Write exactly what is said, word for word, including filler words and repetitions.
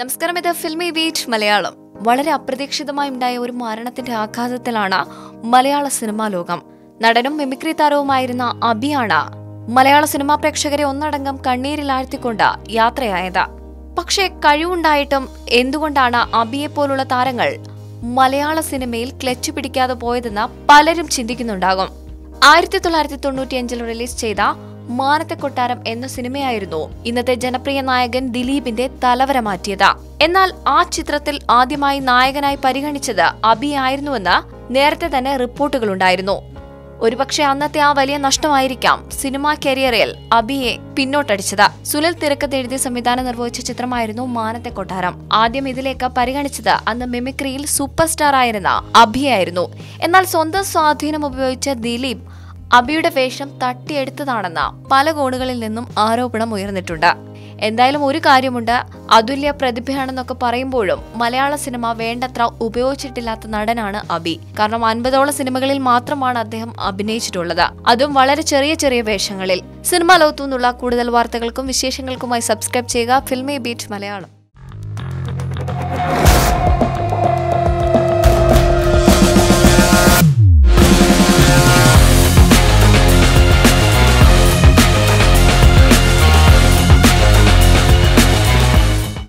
നമസ്കാരം, ഇത് filmy beat Malayalam. വളരെ അപ്രതീക്ഷിതമായി ഉണ്ടായ ഒരു മരണത്തിന്റെ ആഘാതത്തിലാണ് മലയാള സിനിമാ ലോകം. നടനും മിമിക്രി താരവുമായിരുന്ന അബിയാണ് മലയാള സിനിമാ പ്രേക്ഷകരെ ഒന്നടങ്കം കണ്ണീരിലാഴ്ത്തിക്കൊണ്ട് യാത്രയായത്. പക്ഷേ കഴിവുണ്ടായിട്ടും എന്തുകൊണ്ടാണ് അബിയെ പോലുള്ള താരങ്ങൾ മലയാള സിനിമയിൽ ക്ലച്ച് പിടിക്കാതെ പോയതെന്ന് പലരും ചിന്തിക്കുന്നുണ്ടാകും. ആയിരത്തി തൊള്ളായിരത്തി തൊണ്ണൂറ്റിയഞ്ചിൽ റിലീസ് ചെയ്ത മാനത്തെ കൊട്ടാരം എന്ന സിനിമയായിരുന്നു ഇന്നത്തെ ജനപ്രിയ നായകൻ ദിലീപിന്റെ തലവര മാറ്റിയത്. എന്നാൽ ആ ചിത്രത്തിൽ ആദ്യമായി നായകനായി പരിഗണിച്ചത് അബി ആയിരുന്നുവെന്ന് നേരത്തെ തന്നെ റിപ്പോർട്ടുകളുണ്ടായിരുന്നു. ഒരുപക്ഷെ അന്നത്തെ ആ വലിയ നഷ്ടമായിരിക്കാം സിനിമാ കരിയറിൽ അബിയെ പിന്നോട്ടടിച്ചത്. സുനിൽ തിരക്കഥെഴുതി സംവിധാനം നിർവഹിച്ച ചിത്രമായിരുന്നു മാനത്തെ കൊട്ടാരം. ആദ്യം ഇതിലേക്ക് പരിഗണിച്ചത് അന്ന് മിമിക്രിയിൽ സൂപ്പർ സ്റ്റാർ ആയിരുന്ന അബിയായിരുന്നു. എന്നാൽ സ്വന്തം സ്വാധീനം ഉപയോഗിച്ച ദിലീപ് അബിയുടെ വേഷം തട്ടിയെടുത്തതാണെന്ന പല കോണുകളിൽ നിന്നും ആരോപണം ഉയർന്നിട്ടുണ്ട്. എന്തായാലും ഒരു കാര്യമുണ്ട്, അതുല്യ പ്രതിഭയാണെന്നൊക്കെ പറയുമ്പോഴും മലയാള സിനിമ വേണ്ടത്ര ഉപയോഗിച്ചിട്ടില്ലാത്ത നടനാണ് അബി. കാരണം അൻപതോളം സിനിമകളിൽ മാത്രമാണ് അദ്ദേഹം അഭിനയിച്ചിട്ടുള്ളത്, അതും വളരെ ചെറിയ ചെറിയ വേഷങ്ങളിൽ. സിനിമാ ലോകത്തു നിന്നുള്ള കൂടുതൽ വാർത്തകൾക്കും വിശേഷങ്ങൾക്കുമായി സബ്സ്ക്രൈബ് ചെയ്യുക ഫിൽമി ബീറ്റ് മലയാളം.